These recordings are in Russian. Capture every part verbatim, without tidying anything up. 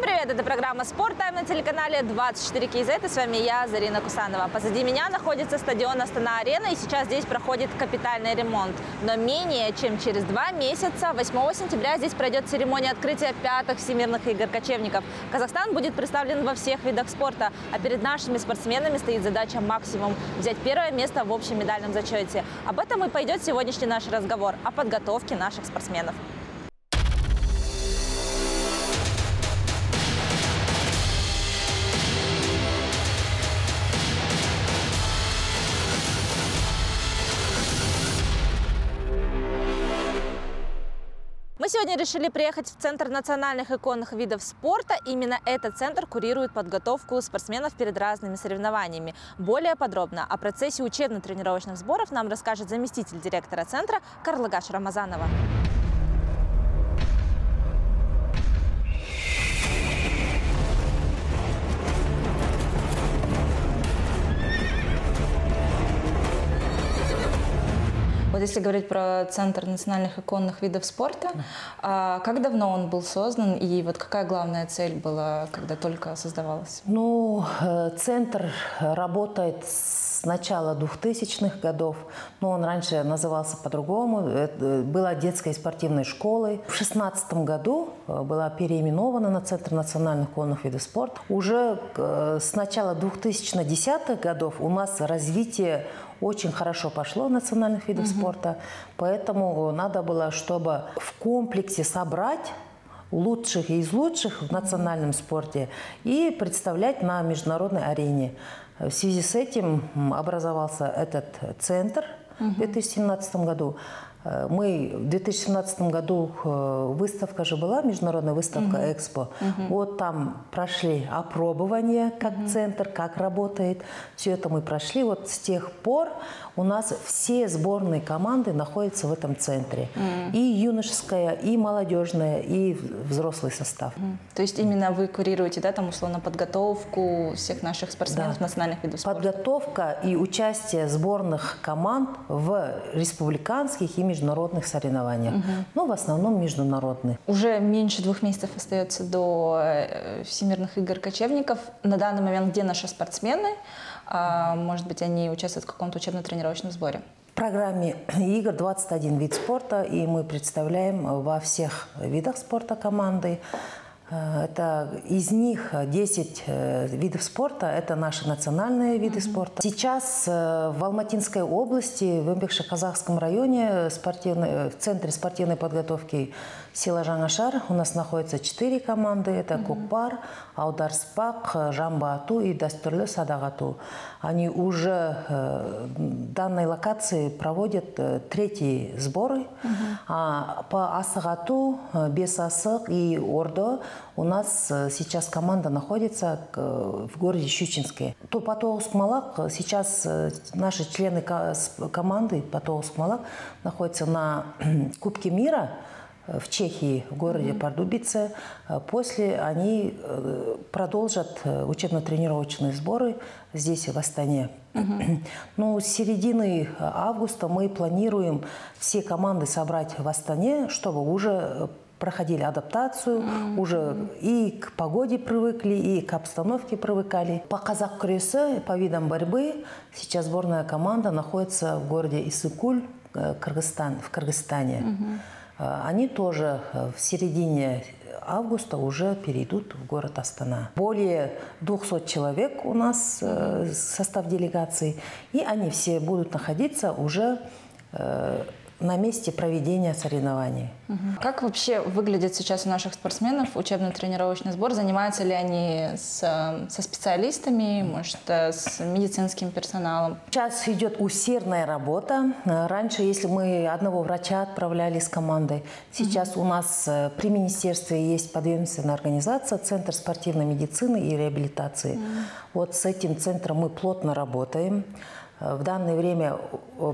Всем привет! Это программа Sport time на телеканале двадцать четыре кей зет. И с вами я, Зарина Кусанова. Позади меня находится стадион Астана-Арена, и сейчас здесь проходит капитальный ремонт. Но менее чем через два месяца, восьмого сентября, здесь пройдет церемония открытия пятых Всемирных игр кочевников. Казахстан будет представлен во всех видах спорта, а перед нашими спортсменами стоит задача максимум – взять первое место в общем медальном зачете. Об этом и пойдет сегодняшний наш разговор – о подготовке наших спортсменов. Сегодня решили приехать в Центр национальных и конных видов спорта. Именно этот центр курирует подготовку спортсменов перед разными соревнованиями. Более подробно о процессе учебно-тренировочных сборов нам расскажет заместитель директора центра Карлагаш Рамазанова. Вот если говорить про Центр национальных и конных видов спорта, а как давно он был создан и вот какая главная цель была, когда только создавалась? Ну, центр работает с начала двухтысячных годов, но он раньше назывался по-другому, была детской спортивной школой. В шестнадцатом году была переименована на Центр национальных и конных видов спорта. Уже с начала двухтысячных годов у нас развитие очень хорошо пошло национальных видов Mm-hmm. спорта, поэтому надо было, чтобы в комплексе собрать лучших из лучших в национальном Mm-hmm. спорте и представлять на международной арене. В связи с этим образовался этот центр Mm-hmm. в две тысячи семнадцатом году. Мы в две тысячи семнадцатом году выставка же была, международная выставка uh-huh. Экспо. Uh-huh. Вот там прошли опробование, как uh-huh. центр, как работает. Все это мы прошли. Вот с тех пор у нас все сборные команды находятся в этом центре. Uh-huh. И юношеская, и молодежная, и взрослый состав. Uh-huh. То есть именно вы курируете, да, там условно подготовку всех наших спортсменов да. национальных видов спорта? Подготовка и участие сборных команд в республиканских и международных международных соревнованиях, угу. но в основном международных. Уже меньше двух месяцев остается до Всемирных игр кочевников. На данный момент где наши спортсмены? Может быть, они участвуют в каком-то учебно-тренировочном сборе? В программе игр двадцать один вид спорта, и мы представляем во всех видах спорта команды. Это из них десять видов спорта, это наши национальные виды Mm-hmm. спорта. Сейчас в Алматинской области, в Эмбекши-Казахском районе, в Центре спортивной подготовки села Жаңашар у нас находятся четыре команды. Это Mm-hmm. Кукпар, Аударспак, Жамбаату и Дастерле Садагату. Они уже в данной локации проводят третьи сборы. Mm-hmm. А по Асагату, Бесасык и Ордо у нас сейчас команда находится в городе Щучинске. То Потовск-малак, сейчас наши члены команды Потовск-малак находятся на Кубке мира в Чехии, в городе Mm-hmm. Пардубице. После они продолжат учебно-тренировочные сборы здесь, в Астане. Mm-hmm. Но с середины августа мы планируем все команды собрать в Астане, чтобы уже проходили адаптацию, mm-hmm. уже и к погоде привыкли, и к обстановке привыкали. По казак-крюсу, по видам борьбы, сейчас сборная команда находится в городе Ысык-Куль, Кыргызстан, в Кыргызстане. Mm-hmm. Они тоже в середине августа уже перейдут в город Астана. Более двухсот человек у нас состав делегации, и они все будут находиться уже на месте проведения соревнований. Как вообще выглядит сейчас у наших спортсменов учебно-тренировочный сбор? Занимаются ли они с, со специалистами, может, с медицинским персоналом? Сейчас идет усердная работа. Раньше, если мы одного врача отправляли с командой, сейчас угу. у нас при министерстве есть подведомственная организация Центр спортивной медицины и реабилитации. Угу. Вот с этим центром мы плотно работаем. В данное время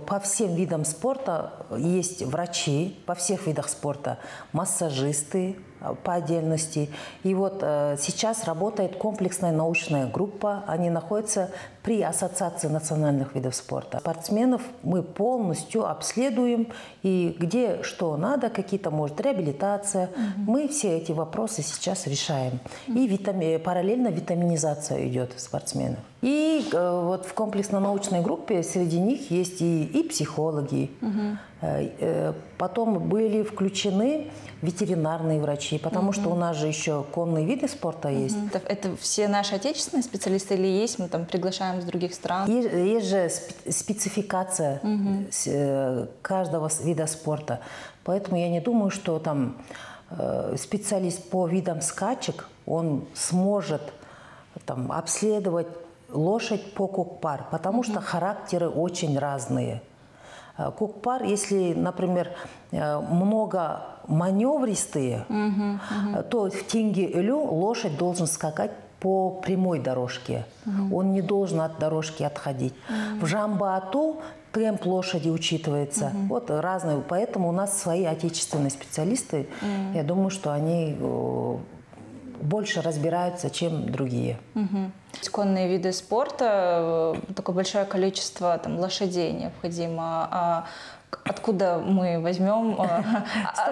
по всем видам спорта есть врачи, по всех видах спорта, массажисты, по отдельности. И вот сейчас работает комплексная научная группа. Они находятся при Ассоциации национальных видов спорта. Спортсменов мы полностью обследуем. И где что надо, какие-то, может, реабилитация. Mm-hmm. Мы все эти вопросы сейчас решаем. Mm-hmm. И витами... параллельно витаминизация идет спортсменов. И э, вот в комплексно-научной группе среди них есть и, и психологи. Mm-hmm. Потом были включены ветеринарные врачи, потому Mm-hmm. что у нас же еще конные виды спорта Mm-hmm. есть. Это все наши отечественные специалисты или есть? Мы там приглашаем с других стран? Есть, есть же спецификация Mm-hmm. каждого вида спорта. Поэтому я не думаю, что там специалист по видам скачек, он сможет там обследовать лошадь по Кукпар, потому Mm-hmm. что характеры очень разные. Кукпар, если, например, много маневристые, uh-huh, uh-huh. то в тенге-элю лошадь должен скакать по прямой дорожке. Uh-huh. Он не должен от дорожки отходить. Uh-huh. В Жамбаату темп лошади учитывается. Uh-huh. Вот разные. Поэтому у нас свои отечественные специалисты. Uh-huh. Я думаю, что они больше разбираются, чем другие. Uh-huh. Конные виды спорта, такое большое количество там, лошадей необходимо. А откуда мы возьмем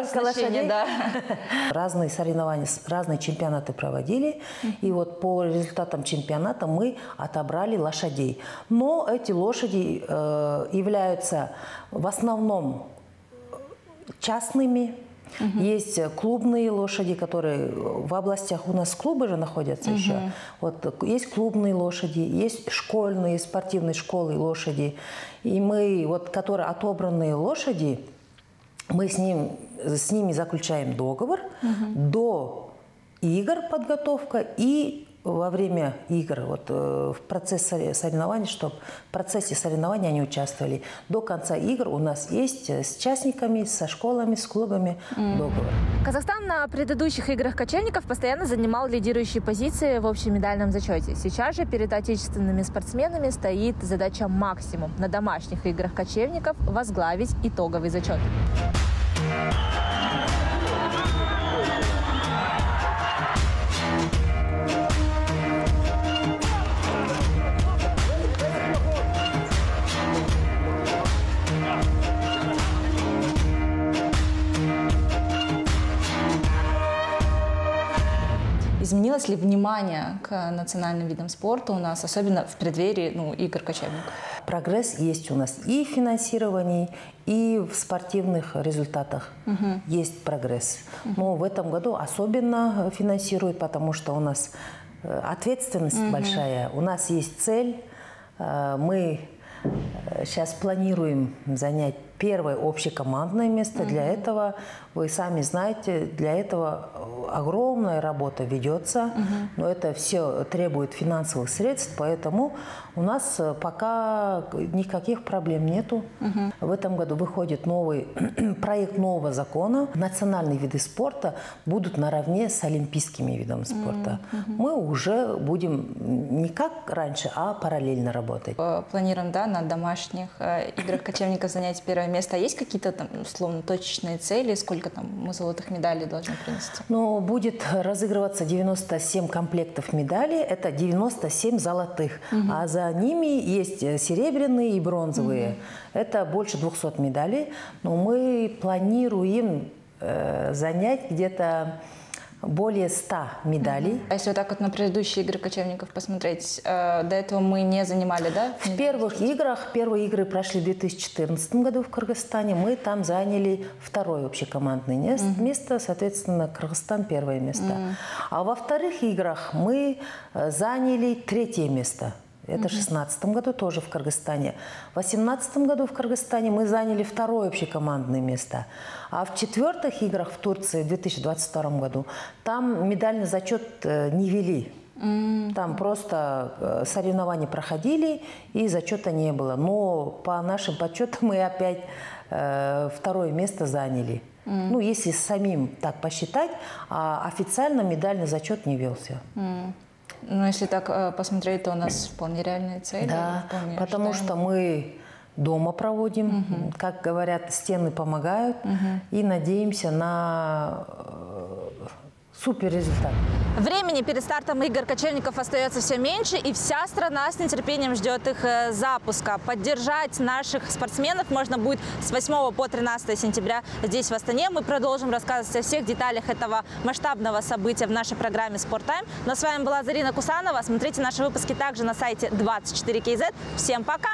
столько лошадей? Да. Разные соревнования, разные чемпионаты проводили. И вот по результатам чемпионата мы отобрали лошадей. Но эти лошади э, являются в основном частными. Угу. Есть клубные лошади, которые в областях у нас клубы же находятся угу. еще. Вот, есть клубные лошади, есть школьные, спортивные школы лошади. И мы, вот, которые отобранные лошади, мы с, ним, с ними заключаем договор угу. до игр подготовка и во время игр, вот, в процессе соревнований, чтобы в процессе соревнований они участвовали. До конца игр у нас есть с частниками, со школами, с клубами mm. договор. Казахстан на предыдущих играх кочевников постоянно занимал лидирующие позиции в общемедальном зачете. Сейчас же перед отечественными спортсменами стоит задача максимум на домашних играх кочевников возглавить итоговый зачет. Изменилось ли внимание к национальным видам спорта у нас, особенно в преддверии ну, игр кочевников? Прогресс есть у нас и в финансировании, и в спортивных результатах угу. есть прогресс. Угу. Но в этом году особенно финансируют, потому что у нас ответственность угу. большая, у нас есть цель. Мы сейчас планируем занять первое общекомандное место. Mm-hmm. Для этого, вы сами знаете, для этого огромная работа ведется. Mm-hmm. Но это все требует финансовых средств, поэтому у нас пока никаких проблем нету. Mm-hmm. В этом году выходит новый проект нового закона. Национальные виды спорта будут наравне с олимпийскими видами спорта. Mm-hmm. Мы уже будем не как раньше, а параллельно работать. Планируем, да, на домашних играх кочевников занять первое место. Место. Есть какие-то там условно точечные цели, сколько там мы золотых медалей должны принести? Ну, будет разыгрываться девяносто семь комплектов медалей, это девяносто семь золотых, угу. а за ними есть серебряные и бронзовые. Угу. Это больше двухсот медалей, но мы планируем э, занять где-то более ста медалей. Mm-hmm. А если вот так вот на предыдущие игры кочевников посмотреть, э, до этого мы не занимали, да? В первых играх, первые игры прошли в две тысячи четырнадцатом году в Кыргызстане, мы там заняли второе общекомандное место, mm-hmm. соответственно, Кыргызстан первое место. Mm-hmm. А во вторых играх мы заняли третье место. Это в две тысячи шестнадцатом году тоже в Кыргызстане. В две тысячи восемнадцатом году в Кыргызстане мы заняли второе общекомандное место. А в четвертых играх в Турции в две тысячи двадцать втором году там медальный зачет не вели. Там просто соревнования проходили и зачета не было. Но по нашим подсчетам мы опять второе место заняли. Mm. Ну, если самим так посчитать, а официально медальный зачет не велся. Mm. Ну, если так э, посмотреть, то у нас вполне реальные цели. Да, потому что мы дома проводим. Угу. Как говорят, стены помогают. Угу. И надеемся на супер результат. Времени перед стартом игр кочевников остается все меньше, и вся страна с нетерпением ждет их запуска. Поддержать наших спортсменов можно будет с восьмого по тринадцатое сентября здесь, в Астане. Мы продолжим рассказывать о всех деталях этого масштабного события в нашей программе Sport Time. Но с вами была Зарина Кусанова. Смотрите наши выпуски также на сайте двадцать четыре кей зет. Всем пока!